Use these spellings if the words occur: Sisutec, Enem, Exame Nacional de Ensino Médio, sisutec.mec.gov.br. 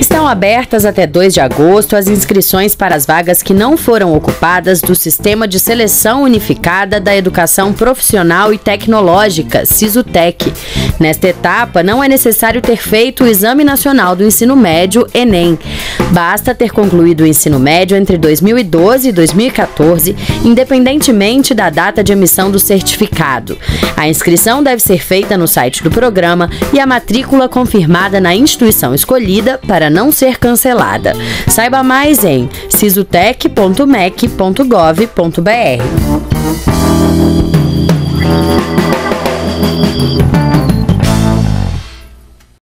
Estão abertas até 2 de agosto as inscrições para as vagas que não foram ocupadas do Sistema de Seleção Unificada da Educação Profissional e Tecnológica, Sisutec. Nesta etapa, não é necessário ter feito o Exame Nacional do Ensino Médio, Enem. Basta ter concluído o ensino médio entre 2012 e 2014, independentemente da data de emissão do certificado. A inscrição deve ser feita no site do programa e a matrícula confirmada na instituição escolhida para não ser cancelada. Saiba mais em sisutec.mec.gov.br.